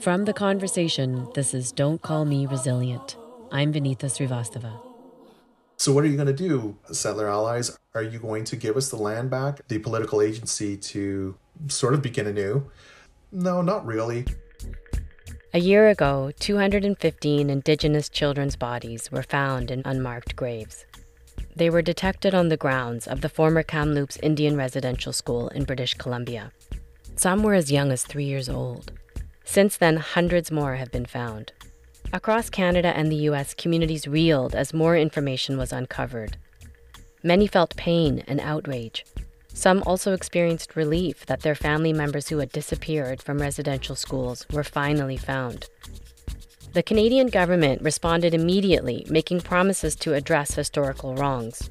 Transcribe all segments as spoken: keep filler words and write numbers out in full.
From The Conversation, this is Don't Call Me Resilient. I'm Vinita Srivastava. So what are you going to do, settler allies? Are you going to give us the land back, the political agency to sort of begin anew? No, not really. A year ago, two hundred fifteen Indigenous children's bodies were found in unmarked graves. They were detected on the grounds of the former Kamloops Indian Residential School in British Columbia. Some were as young as three years old. Since then, hundreds more have been found. Across Canada and the U S, communities reeled as more information was uncovered. Many felt pain and outrage. Some also experienced relief that their family members who had disappeared from residential schools were finally found. The Canadian government responded immediately, making promises to address historical wrongs.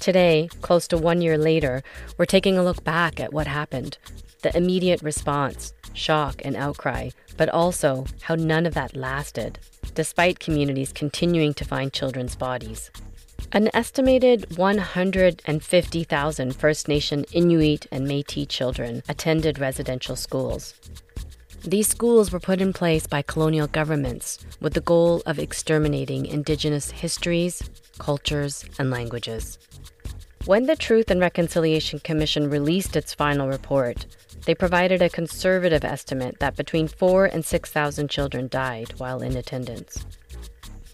Today, close to one year later, we're taking a look back at what happened, the immediate response, shock and outcry, but also how none of that lasted, despite communities continuing to find children's bodies. An estimated one hundred fifty thousand First Nation, Inuit, and Métis children attended residential schools. These schools were put in place by colonial governments with the goal of exterminating Indigenous histories, cultures, and languages. When the Truth and Reconciliation Commission released its final report, they provided a conservative estimate that between four thousand and six thousand children died while in attendance.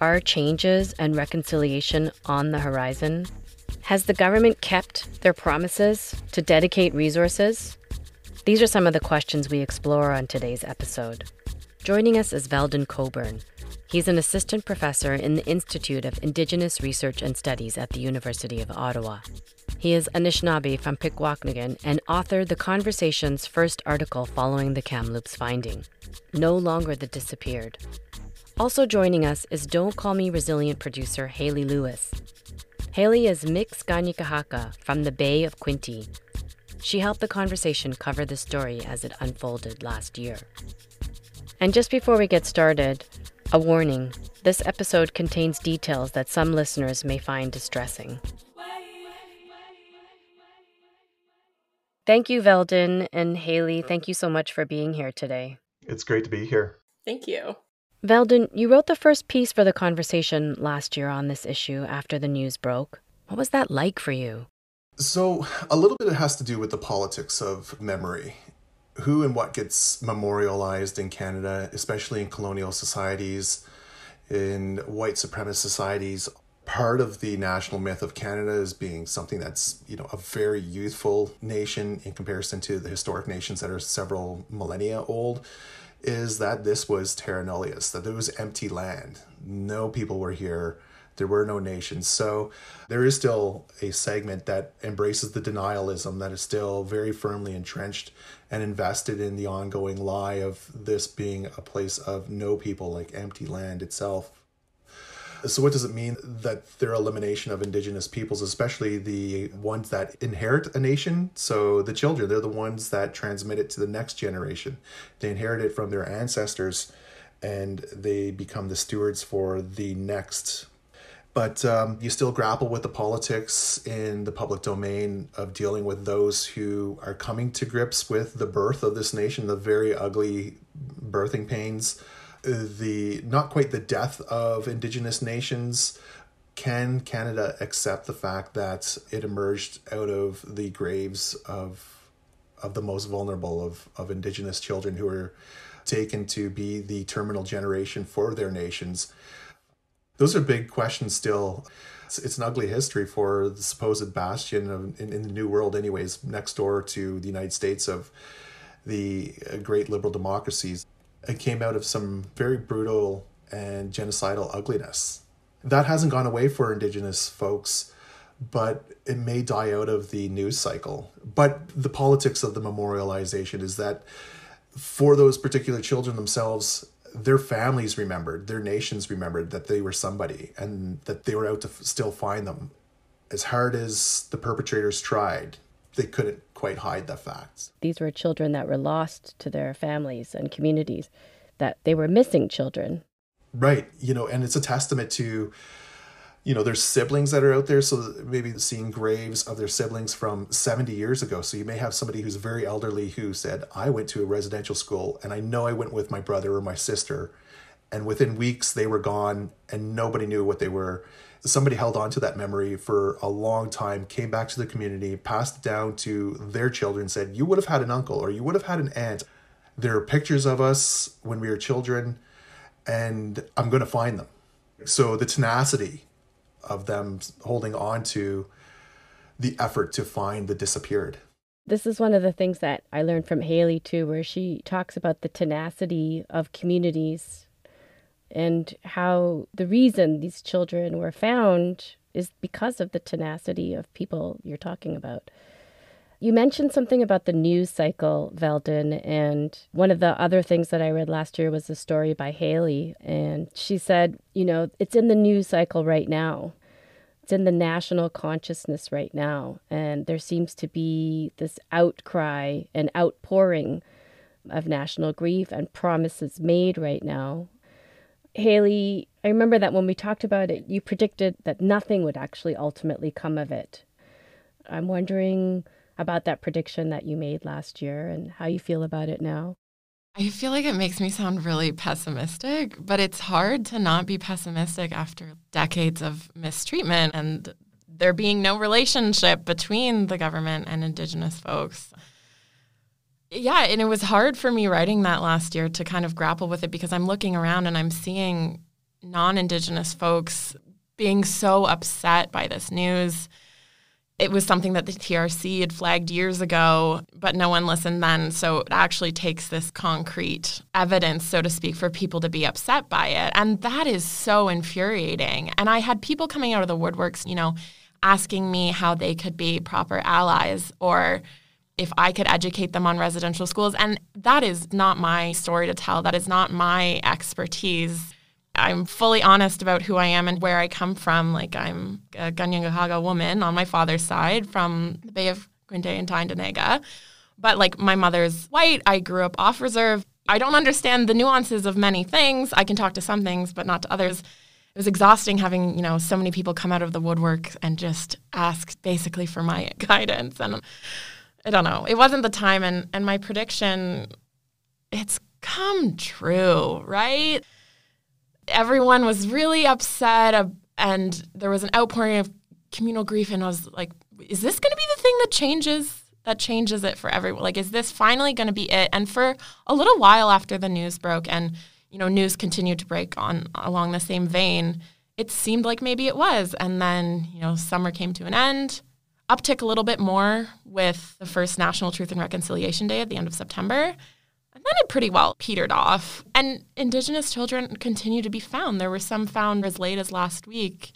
Are changes and reconciliation on the horizon? Has the government kept their promises to dedicate resources? These are some of the questions we explore on today's episode. Joining us is Veldon Coburn. He's an assistant professor in the Institute of Indigenous Research and Studies at the University of Ottawa. He is Anishinaabe from Pikwakanagan and authored The Conversation's first article following the Kamloops finding, No Longer the Disappeared. Also joining us is Don't Call Me Resilient producer Haley Lewis. Haley is Mix Kanyen'keha:ká from the Bay of Quinte. She helped The Conversation cover the story as it unfolded last year. And just before we get started, a warning, this episode contains details that some listeners may find distressing. Thank you, Veldon and Haley. Thank you so much for being here today. It's great to be here. Thank you. Veldon, you wrote the first piece for The Conversation last year on this issue after the news broke. What was that like for you? So a little bit it has to do with the politics of memory. Who and what gets memorialized in Canada, especially in colonial societies, in white supremacist societies. Part of the national myth of Canada is being something that's, you know, a very youthful nation in comparison to the historic nations that are several millennia old, is that this was terra nullius, that there was empty land. No people were here. There were no nations. So there is still a segment that embraces the denialism that is still very firmly entrenched and invested in the ongoing lie of this being a place of no people, like empty land itself. So what does it mean that their elimination of Indigenous peoples, especially the ones that inherit a nation? So the children, they're the ones that transmit it to the next generation. They inherit it from their ancestors and they become the stewards for the next. But um, you still grapple with the politics in the public domain of dealing with those who are coming to grips with the birth of this nation, the very ugly birthing pains, the not quite the death of Indigenous nations. Can Canada accept the fact that it emerged out of the graves of of the most vulnerable of, of Indigenous children who were taken to be the terminal generation for their nations? Those are big questions still. It's, it's an ugly history for the supposed bastion of, in, in the New World anyways, next door to the United States of the great liberal democracies. It came out of some very brutal and genocidal ugliness. That hasn't gone away for Indigenous folks, but it may die out of the news cycle. But the politics of the memorialization is that for those particular children themselves, their families remembered, their nations remembered that they were somebody and that they were out to f- still find them. As hard as the perpetrators tried, they couldn't quite hide the facts. These were children that were lost to their families and communities, that they were missing children. Right. You know, and it's a testament to you know, there's siblings that are out there. So maybe seeing graves of their siblings from seventy years ago. So you may have somebody who's very elderly who said, I went to a residential school and I know I went with my brother or my sister. And within weeks, they were gone and nobody knew what they were. Somebody held on to that memory for a long time, came back to the community, passed it down to their children, said, you would have had an uncle or you would have had an aunt. There are pictures of us when we were children, and I'm going to find them. So the tenacity of them holding on to the effort to find the disappeared. This is one of the things that I learned from Haley too, where she talks about the tenacity of communities and how the reason these children were found is because of the tenacity of people you're talking about. You mentioned something about the news cycle, Veldon, and one of the other things that I read last year was a story by Haley, and she said, you know, it's in the news cycle right now. It's in the national consciousness right now, and there seems to be this outcry and outpouring of national grief and promises made right now. Haley, I remember that when we talked about it, you predicted that nothing would actually ultimately come of it. I'm wondering about that prediction that you made last year and how you feel about it now. I feel like it makes me sound really pessimistic, but it's hard to not be pessimistic after decades of mistreatment and there being no relationship between the government and Indigenous folks. Yeah, and it was hard for me writing that last year to kind of grapple with it, because I'm looking around and I'm seeing non-Indigenous folks being so upset by this news. It was something that the T R C had flagged years ago, but no one listened then. So it actually takes this concrete evidence, so to speak, for people to be upset by it. And that is so infuriating. And I had people coming out of the woodworks, you know, asking me how they could be proper allies or if I could educate them on residential schools. And that is not my story to tell. That is not my expertise. I'm fully honest about who I am and where I come from. Like, I'm a Kanyen'keha:ká woman on my father's side from the Bay of Quinte and Tyendinaga. But, like, my mother's white. I grew up off-reserve. I don't understand the nuances of many things. I can talk to some things, but not to others. It was exhausting having, you know, so many people come out of the woodwork and just ask basically for my guidance. And I don't know. It wasn't the time, and, and my prediction, it's come true, right? Everyone was really upset, and there was an outpouring of communal grief, and I was like, is this going to be the thing that changes, that changes it for everyone? Like, is this finally going to be it? And for a little while after the news broke, and, you know, news continued to break on along the same vein, it seemed like maybe it was. And then, you know, summer came to an end. Uptick a little bit more with the first National Truth and Reconciliation Day at the end of September. And then it pretty well petered off. And Indigenous children continue to be found. There were some found as late as last week.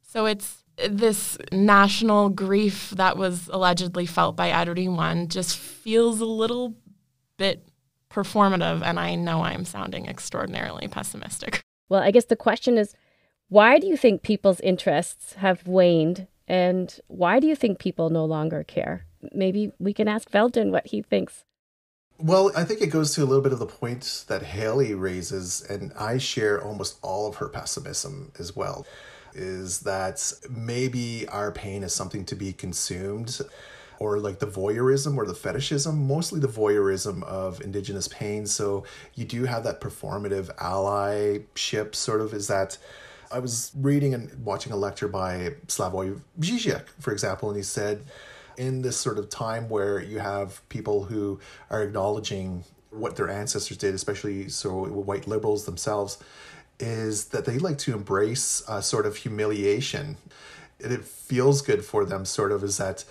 So it's this national grief that was allegedly felt by everyone just feels a little bit performative. And I know I'm sounding extraordinarily pessimistic. Well, I guess the question is, why do you think people's interests have waned? And why do you think people no longer care? Maybe we can ask Veldon what he thinks. Well, I think it goes to a little bit of the point that Haley raises, and I share almost all of her pessimism as well, is that maybe our pain is something to be consumed, or like the voyeurism or the fetishism, mostly the voyeurism of Indigenous pain. So you do have that performative allyship sort of, is that I was reading and watching a lecture by Slavoj Žižek, for example, and he said in this sort of time where you have people who are acknowledging what their ancestors did, especially so white liberals themselves, is that they like to embrace a sort of humiliation. And it feels good for them, sort of, is that,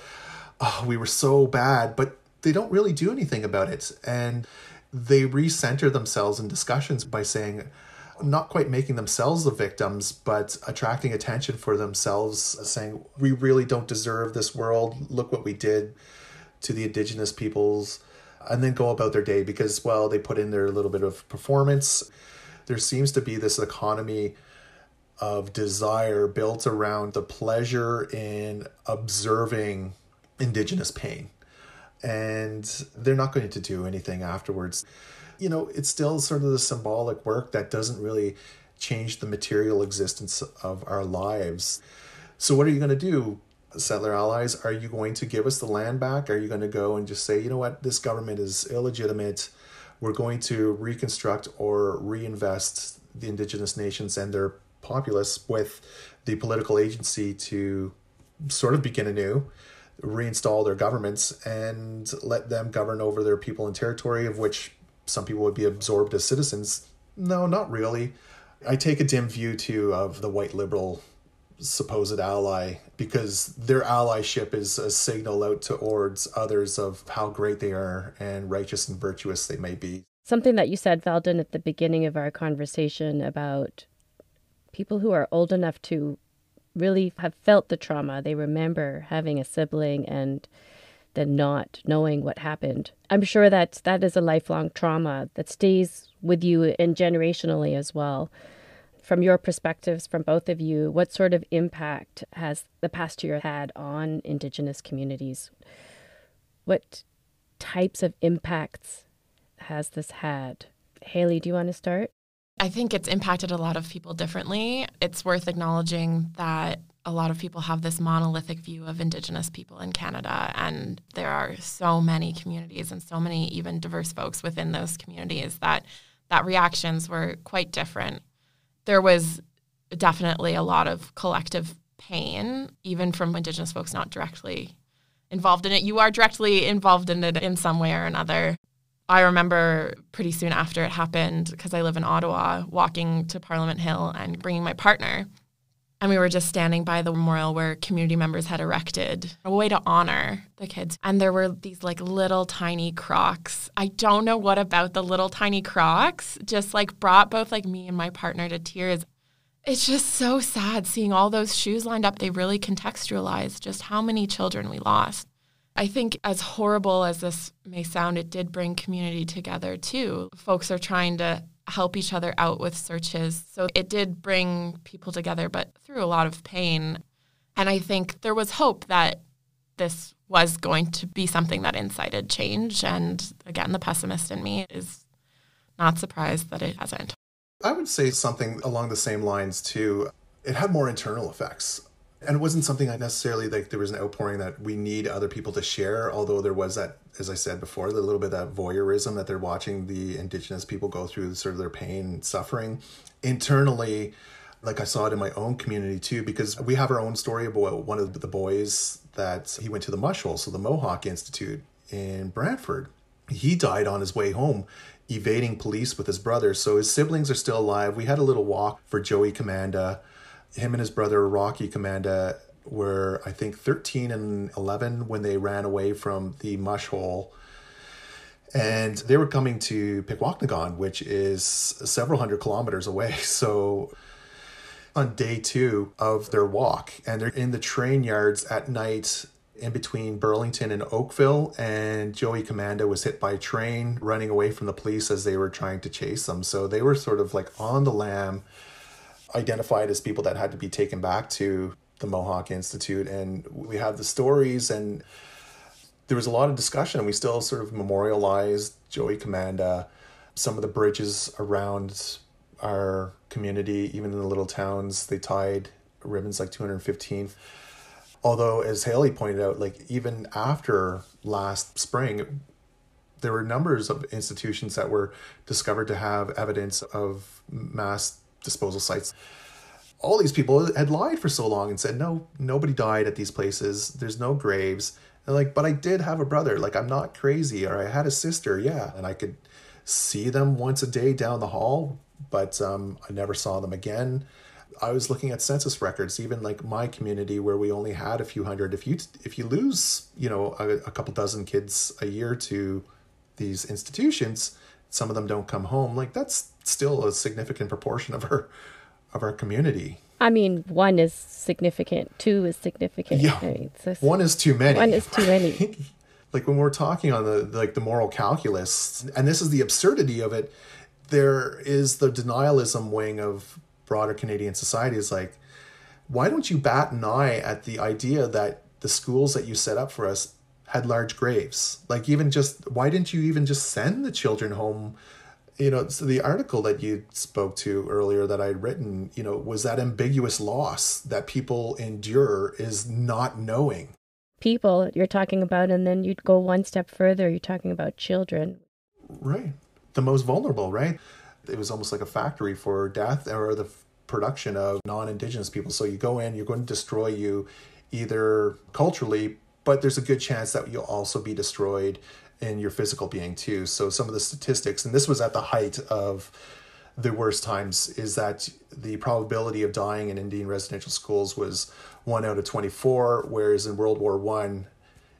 oh, we were so bad, but they don't really do anything about it. And they recenter themselves in discussions by saying, not quite making themselves the victims, but attracting attention for themselves, saying, we really don't deserve this world. Look what we did to the Indigenous peoples, and then go about their day because, well, they put in their little bit of performance. There seems to be this economy of desire built around the pleasure in observing Indigenous pain, and they're not going to do anything afterwards. You know, it's still sort of the symbolic work that doesn't really change the material existence of our lives. So what are you going to do, settler allies? Are you going to give us the land back? Are you going to go and just say, you know what, this government is illegitimate. We're going to reconstruct or reinvest the Indigenous nations and their populace with the political agency to sort of begin anew, reinstall their governments and let them govern over their people and territory, of which some people would be absorbed as citizens? No, not really. I take a dim view too of the white liberal supposed ally, because their allyship is a signal out towards others of how great they are and righteous and virtuous they may be. Something that you said, Veldon, at the beginning of our conversation about people who are old enough to really have felt the trauma. They remember having a sibling and then not knowing what happened. I'm sure that that is a lifelong trauma that stays with you and generationally as well. From your perspectives, from both of you, what sort of impact has the past year had on Indigenous communities? What types of impacts has this had? Haley, do you want to start? I think it's impacted a lot of people differently. It's worth acknowledging that a lot of people have this monolithic view of Indigenous people in Canada, and there are so many communities and so many even diverse folks within those communities that that reactions were quite different. There was definitely a lot of collective pain, even from Indigenous folks not directly involved in it. You are directly involved in it in some way or another. I remember pretty soon after it happened, because I live in Ottawa, walking to Parliament Hill and bringing my partner. And we were just standing by the memorial where community members had erected a way to honor the kids. And there were these like little tiny crocs. I don't know what about the little tiny crocs just like brought both like me and my partner to tears. It's just so sad seeing all those shoes lined up. They really contextualized just how many children we lost. I think as horrible as this may sound, it did bring community together too. Folks are trying to help each other out with searches. So it did bring people together, but through a lot of pain. And I think there was hope that this was going to be something that incited change. And again, the pessimist in me is not surprised that it hasn't. I would say something along the same lines too. It had more internal effects. And it wasn't something I necessarily, like there was an outpouring that we need other people to share, although there was that, as I said before, the little bit of that voyeurism that they're watching the Indigenous people go through sort of their pain and suffering. Internally, like I saw it in my own community too, because we have our own story about one of the boys that he went to the Mush Hole, so the Mohawk Institute in Brantford. He died on his way home, evading police with his brother. So his siblings are still alive. We had a little walk for Joey Commanda. Him and his brother, Rocky Commanda, were, I think, thirteen and eleven when they ran away from the Mush Hole. And they were coming to Pikwakanagan, which is several hundred kilometers away. So on day two of their walk, and they're in the train yards at night in between Burlington and Oakville, and Joey Commanda was hit by a train running away from the police as they were trying to chase them. So they were sort of like on the lam, identified as people that had to be taken back to the Mohawk Institute. And we have the stories, and there was a lot of discussion, and we still sort of memorialized Joey Commanda, some of the bridges around our community, even in the little towns, they tied ribbons like two hundred fifteen. Although, as Haley pointed out, like even after last spring, there were numbers of institutions that were discovered to have evidence of mass disposal sites. All these people had lied for so long and said, no, nobody died at these places. There's no graves. And like, but I did have a brother. Like, I'm not crazy. Or I had a sister. Yeah. And I could see them once a day down the hall, but um, I never saw them again. I was looking at census records, even like my community where we only had a few hundred. If you, if you lose, you know, a, a couple dozen kids a year to these institutions, some of them don't come home. Like that's still a significant proportion of our of our community. I mean, one is significant, two is significant. Yeah, right? So one is too many. One is too many. Like when we're talking on the like the moral calculus, and this is the absurdity of it, there is the denialism wing of broader Canadian society is like, why don't you bat an eye at the idea that the schools that you set up for us had large graves? Like even just, why didn't you even just send the children home you know, so the article that you spoke to earlier that I had written, you know, was that ambiguous loss that people endure is not knowing. People you're talking about, and then you'd go one step further, you're talking about children. Right. The most vulnerable, right? It was almost like a factory for death or the production of non-Indigenous people. So you go in, you're going to destroy you either culturally, but there's a good chance that you'll also be destroyed in your physical being too. So some of the statistics, and this was at the height of the worst times, is that the probability of dying in Indian residential schools was one out of twenty-four, whereas in World War One,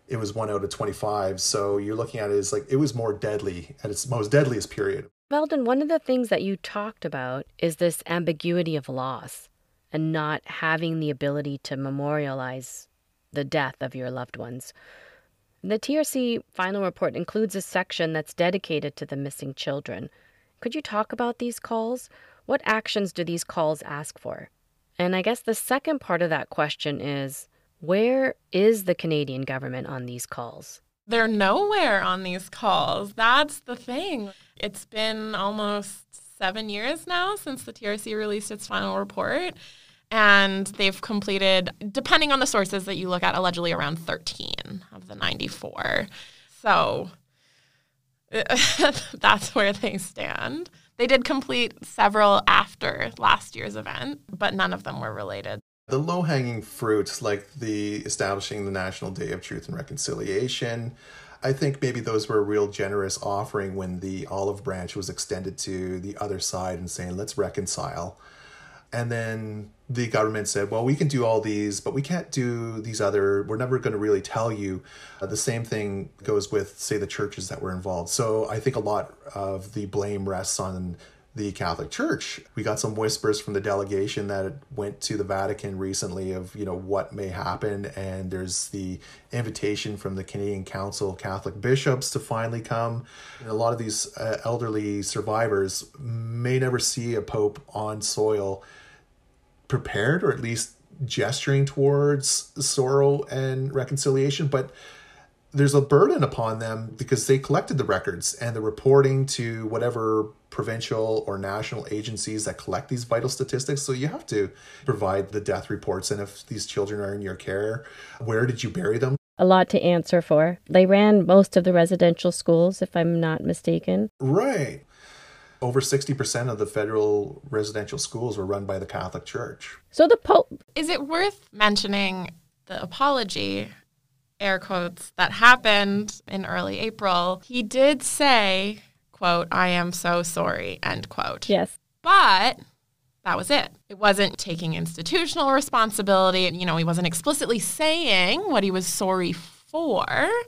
it was one out of twenty-five. So you're looking at it as like, it was more deadly at its most deadliest period. Veldon, one of the things that you talked about is this ambiguity of loss and not having the ability to memorialize the death of your loved ones. The T R C final report includes a section that's dedicated to the missing children. Could you talk about these calls? What actions do these calls ask for? And I guess the second part of that question is, where is the Canadian government on these calls? They're nowhere on these calls. That's the thing. It's been almost seven years now since the T R C released its final report, and they've completed, depending on the sources that you look at, allegedly around thirteen of the ninety-four. So that's where they stand. They did complete several after last year's event, but none of them were related. The low-hanging fruit, like the establishing the National Day of Truth and Reconciliation, I think maybe those were a real generous offering when the olive branch was extended to the other side and saying, let's reconcile. And then the government said, well, we can do all these, but we can't do these other, we're never going to really tell you. Uh, the same thing goes with, say, the churches that were involved. So I think a lot of the blame rests on the Catholic Church. We got some whispers from the delegation that went to the Vatican recently of, you know, what may happen. And there's the invitation from the Canadian Council of Catholic Bishops to finally come. And a lot of these uh, elderly survivors may never see a pope on soil prepared, or at least gesturing towards sorrow and reconciliation. But there's a burden upon them because they collected the records and the reporting to whatever provincial or national agencies that collect these vital statistics. So you have to provide the death reports. And if these children are in your care, where did you bury them? A lot to answer for. They ran most of the residential schools, if I'm not mistaken. Right. Over sixty percent of the federal residential schools were run by the Catholic Church. So the Pope... Is it worth mentioning the apology, air quotes, that happened in early April? He did say, quote, I am so sorry, end quote. Yes. But that was it. It wasn't taking institutional responsibility. You know, he wasn't explicitly saying what he was sorry for.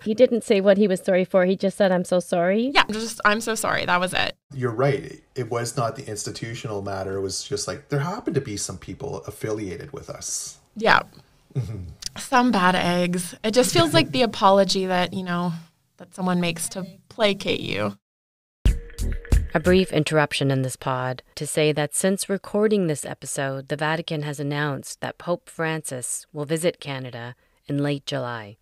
He didn't say what he was sorry for. He just said, I'm so sorry. Yeah, just, I'm so sorry. That was it. You're right. It was not the institutional matter. It was just like, there happened to be some people affiliated with us. Yeah. Mm-hmm. Some bad eggs. It just feels like the apology that, you know, that someone makes to placate you. A brief interruption in this pod to say that since recording this episode, the Vatican has announced that Pope Francis will visit Canada in late July.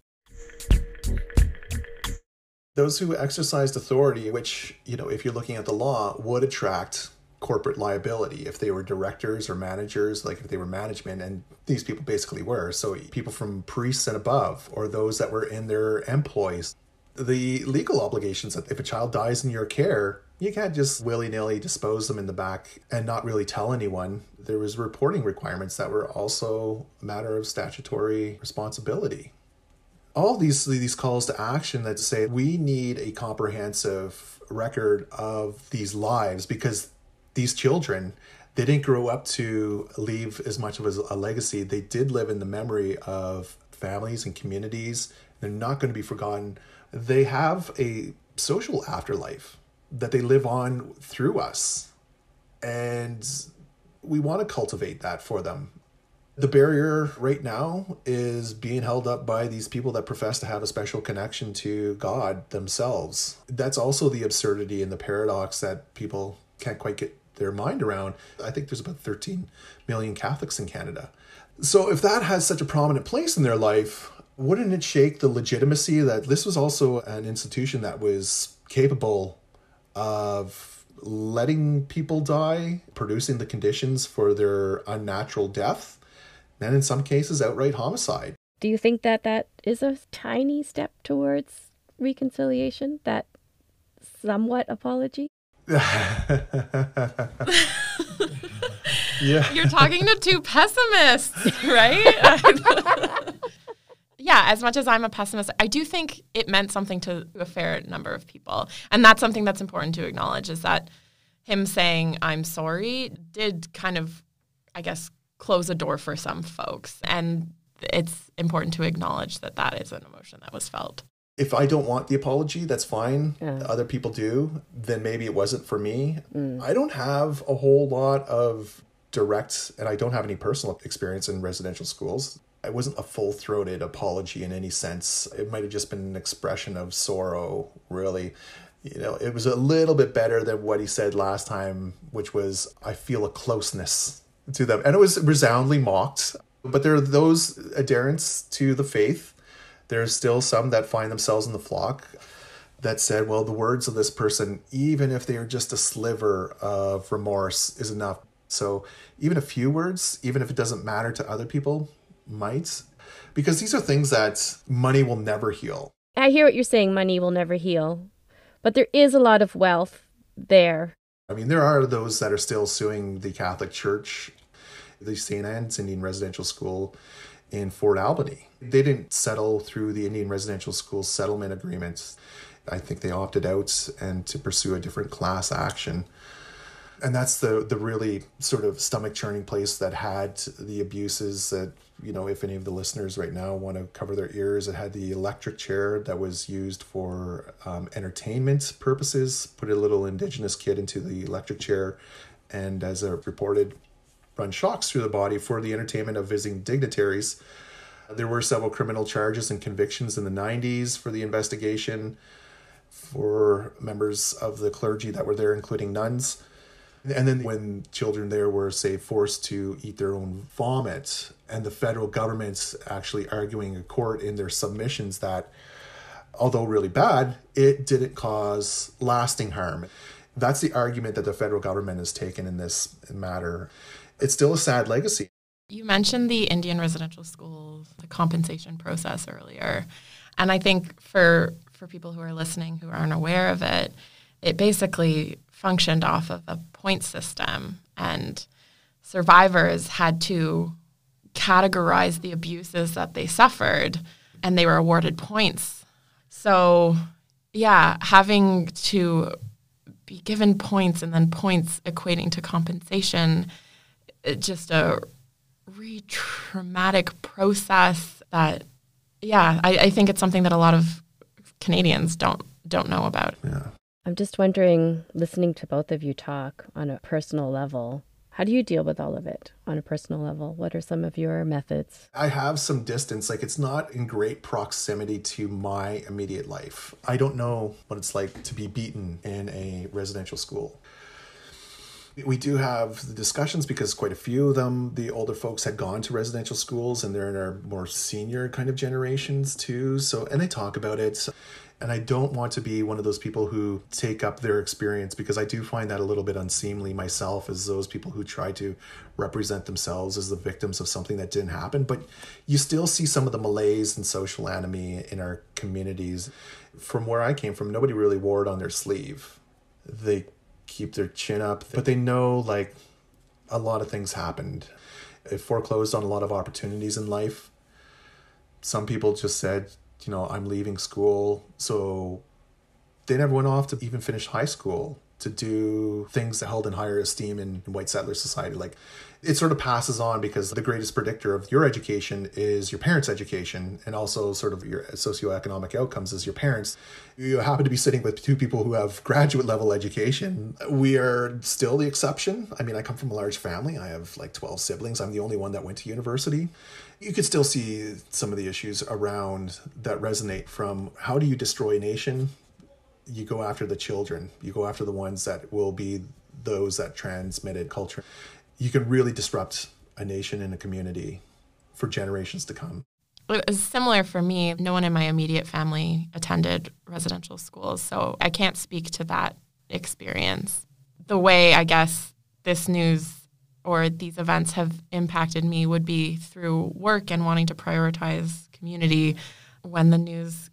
Those who exercised authority, which, you know, if you're looking at the law, would attract corporate liability if they were directors or managers, like if they were management, and these people basically were. So people from priests and above, or those that were in their employs. The legal obligations that if a child dies in your care, you can't just willy-nilly dispose them in the back and not really tell anyone. There was reporting requirements that were also a matter of statutory responsibility. All these, these calls to action that say we need a comprehensive record of these lives, because these children, they didn't grow up to leave as much of a legacy. They did live in the memory of families and communities. They're not going to be forgotten. They have a social afterlife that they live on through us. And we want to cultivate that for them. The barrier right now is being held up by these people that profess to have a special connection to God themselves. That's also the absurdity and the paradox that people can't quite get their mind around. I think there's about thirteen million Catholics in Canada. So if that has such a prominent place in their life, wouldn't it shake the legitimacy that this was also an institution that was capable of letting people die, producing the conditions for their unnatural death, and in some cases outright homicide. Do you think that that is a tiny step towards reconciliation, that somewhat apology? Yeah. You're talking to two pessimists, right? Yeah, as much as I'm a pessimist, I do think it meant something to a fair number of people. And that's something that's important to acknowledge, is that him saying, I'm sorry, did kind of, I guess, close a door for some folks. And it's important to acknowledge that that is an emotion that was felt. If I don't want the apology, that's fine. Yeah. Other people do. Then maybe it wasn't for me. Mm. I don't have a whole lot of direct, and I don't have any personal experience in residential schools. It wasn't a full-throated apology in any sense. It might have just been an expression of sorrow, really. You know, it was a little bit better than what he said last time, which was, I feel a closeness to them. And it was resoundingly mocked. But there are those adherents to the faith. There are still some that find themselves in the flock that said, well, the words of this person, even if they are just a sliver of remorse, is enough. So even a few words, even if it doesn't matter to other people, might, because these are things that money will never heal. I hear what you're saying, money will never heal, but there is a lot of wealth there. I mean, there are those that are still suing the Catholic Church. The Saint Anne's Indian Residential School in Fort Albany, they didn't settle through the Indian Residential School Settlement Agreements. I think they opted out and to pursue a different class action. And that's the the really sort of stomach-churning place that had the abuses that, you know, if any of the listeners right now want to cover their ears, it had the electric chair that was used for um, entertainment purposes, put a little Indigenous kid into the electric chair, and as I reported, run shocks through the body for the entertainment of visiting dignitaries. There were several criminal charges and convictions in the nineties for the investigation for members of the clergy that were there, including nuns. And then when children there were, say, forced to eat their own vomit, and the federal government's actually arguing in court in their submissions that, although really bad, it didn't cause lasting harm. That's the argument that the federal government has taken in this matter. It's still a sad legacy. You mentioned the Indian Residential School, the compensation process earlier. And I think for for people who are listening who aren't aware of it, it basically functioned off of a point system, and survivors had to categorize the abuses that they suffered, and they were awarded points. So, yeah, having to be given points and then points equating to compensation, it's just a re-traumatic process that, yeah, I, I think it's something that a lot of Canadians don't don't know about. Yeah. I'm just wondering, listening to both of you talk on a personal level, how do you deal with all of it on a personal level? What are some of your methods? I have some distance. Like, it's not in great proximity to my immediate life. I don't know what it's like to be beaten in a residential school. We do have the discussions because quite a few of them, the older folks had gone to residential schools, and they're in our more senior kind of generations too. So, and they talk about it. And I don't want to be one of those people who take up their experience, because I do find that a little bit unseemly myself, as those people who try to represent themselves as the victims of something that didn't happen. But you still see some of the malaise and social enemy in our communities. From where I came from, nobody really wore it on their sleeve. They keep their chin up, but they know, like, a lot of things happened. It foreclosed on a lot of opportunities in life. Some people just said, you know, I'm leaving school. So they never went off to even finish high school to do things that held in higher esteem in white settler society. Like, it sort of passes on, because the greatest predictor of your education is your parents' education, and also sort of your socioeconomic outcomes is your parents. You happen to be sitting with two people who have graduate level education. We are still the exception. I mean, I come from a large family. I have like twelve siblings. I'm the only one that went to university. You could still see some of the issues around that resonate from how do you destroy a nation? You go after the children. You go after the ones that will be those that transmitted culture. You can really disrupt a nation and a community for generations to come. It was similar for me. No one in my immediate family attended residential schools, so I can't speak to that experience. the way I guess this news or these events have impacted me would be through work and wanting to prioritize community. When the news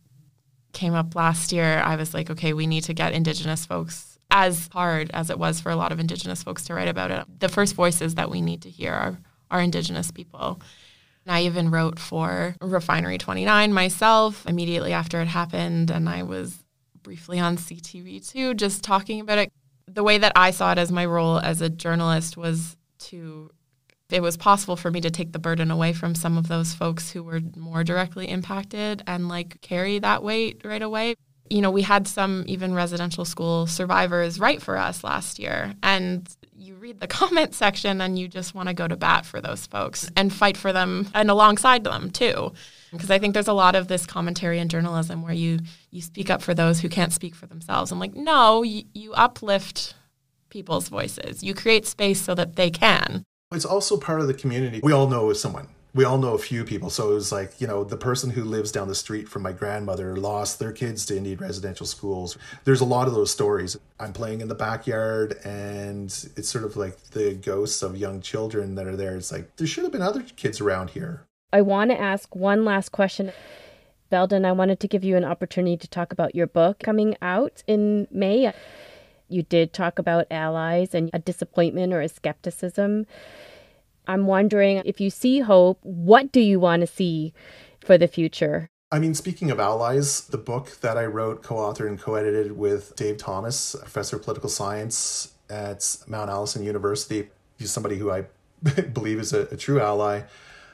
came up last year, I was like, okay, we need to get Indigenous folks, as hard as it was for a lot of Indigenous folks to write about it. The first voices that we need to hear are, are Indigenous people. And I even wrote for Refinery twenty-nine myself immediately after it happened, and I was briefly on C T V two just talking about it. The way that I saw it as my role as a journalist was to, it was possible for me to take the burden away from some of those folks who were more directly impacted and like carry that weight right away. You know, we had some even residential school survivors write for us last year, and you read the comment section and you just want to go to bat for those folks and fight for them and alongside them too. Because I think there's a lot of this commentary in journalism where you, you speak up for those who can't speak for themselves. I'm like, no, you, you uplift people's voices. You create space so that they can. It's also part of the community. We all know someone. We all know a few people. So it was like, you know, the person who lives down the street from my grandmother lost their kids to Indian residential schools. There's a lot of those stories. I'm playing in the backyard and it's sort of like the ghosts of young children that are there. It's like, there should have been other kids around here. I want to ask one last question. Veldon, I wanted to give you an opportunity to talk about your book coming out in May. You did talk about allies and a disappointment or a skepticism. I'm wondering, if you see hope, what do you want to see for the future? I mean, speaking of allies, the book that I wrote, co-authored and co-edited with Dave Thomas, a professor of political science at Mount Allison University, he's somebody who I believe is a, a true ally,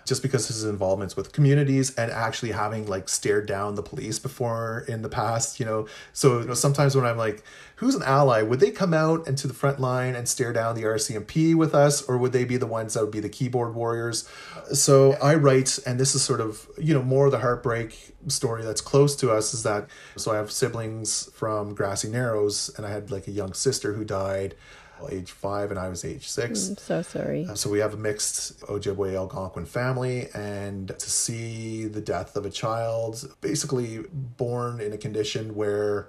just because his involvements with communities and actually having like stared down the police before in the past, you know. So you know, sometimes when I'm like, who's an ally? Would they come out into the front line and stare down the R C M P with us? Or would they be the ones that would be the keyboard warriors? So I write, and this is sort of, you know, more of the heartbreak story that's close to us is that, so I have siblings from Grassy Narrows and I had like a young sister who died age five and I was age six. I'm so sorry. Uh, so we have a mixed Ojibwe Algonquin family, and to see the death of a child basically born in a condition where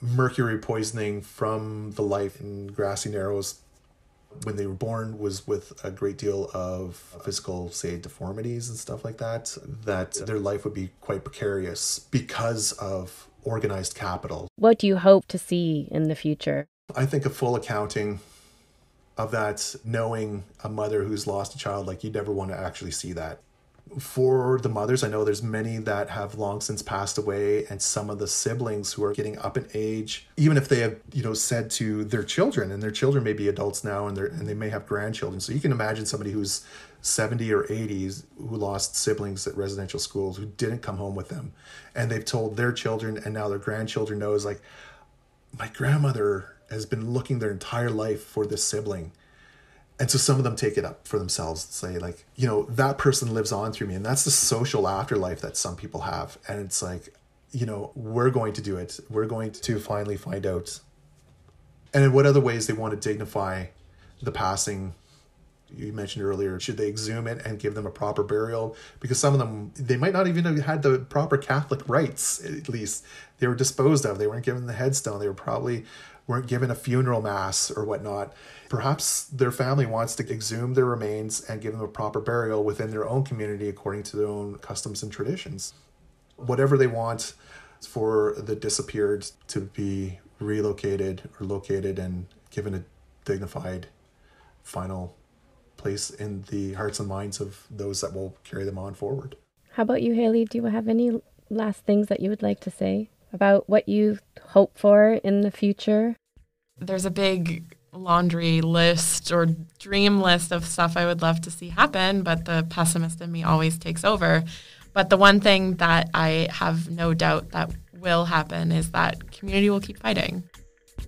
mercury poisoning from the life in Grassy Narrows when they were born was with a great deal of physical, say, deformities and stuff like that, that their life would be quite precarious because of organized capital. What do you hope to see in the future? I think a full accounting of that, knowing a mother who's lost a child, like you never want to actually see that. For the mothers, I know there's many that have long since passed away, and some of the siblings who are getting up in age, even if they have, you know, said to their children, and their children may be adults now, and, and they may have grandchildren. So you can imagine somebody who's seventy or eighty who lost siblings at residential schools who didn't come home with them. And they've told their children, and now their grandchildren knows, like, my grandmother has been looking their entire life for this sibling. And so some of them take it up for themselves and say like, you know, that person lives on through me. And that's the social afterlife that some people have. And it's like, you know, we're going to do it. We're going to finally find out. And in what other ways they want to dignify the passing. You mentioned earlier, should they exhume it and give them a proper burial? Because some of them, they might not even have had the proper Catholic rites, at least. They were disposed of. They weren't given the headstone. They were probably weren't given a funeral mass or whatnot. Perhaps their family wants to exhume their remains and give them a proper burial within their own community according to their own customs and traditions. Whatever they want for the disappeared to be relocated or located and given a dignified final place in the hearts and minds of those that will carry them on forward. How about you, Haley? Do you have any last things that you would like to say about what you hope for in the future? There's a big laundry list or dream list of stuff I would love to see happen, but the pessimist in me always takes over. But the one thing that I have no doubt that will happen is that community will keep fighting.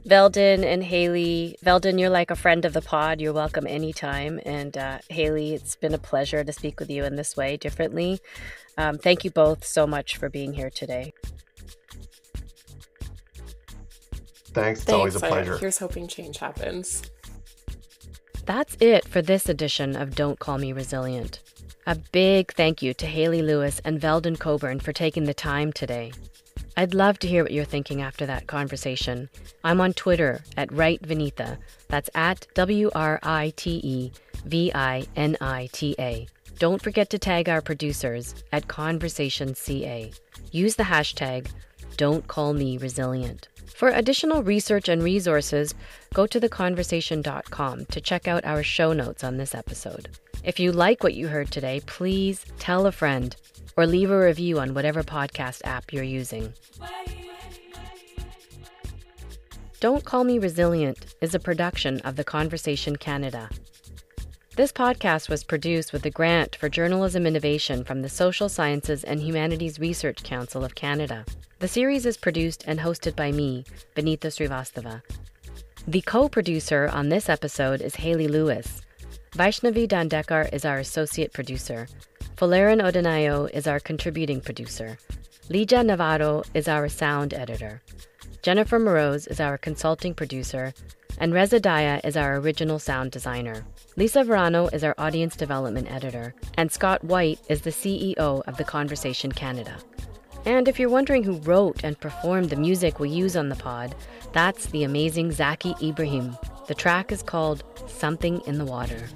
Veldon and Haley. Veldon, you're like a friend of the pod. You're welcome anytime. And uh, Haley, it's been a pleasure to speak with you in this way, differently. Um, thank you both so much for being here today. Thanks. It's Thanks. always a pleasure. I, here's hoping change happens. That's it for this edition of Don't Call Me Resilient. A big thank you to Haley Lewis and Veldon Coburn for taking the time today. I'd love to hear what you're thinking after that conversation. I'm on Twitter at WriteVinita. That's at W R I T E V I N I T A. Don't forget to tag our producers at ConversationCA. Use the hashtag Don't Call Me Resilient. For additional research and resources, go to the conversation dot com to check out our show notes on this episode. If you like what you heard today, please tell a friend or leave a review on whatever podcast app you're using. Don't Call Me Resilient is a production of The Conversation Canada. This podcast was produced with a grant for journalism innovation from the Social Sciences and Humanities Research Council of Canada. The series is produced and hosted by me, Vinita Srivastava. The co-producer on this episode is Haley Lewis. Vaishnavi Dandekar is our associate producer. Folarin Odenayo is our contributing producer. Lija Navarro is our sound editor. Jennifer Moroz is our consulting producer, and Reza Daya is our original sound designer. Lisa Verano is our audience development editor, and Scott White is the C E O of The Conversation Canada. And if you're wondering who wrote and performed the music we use on the pod, that's the amazing Zaki Ibrahim. The track is called Something in the Water.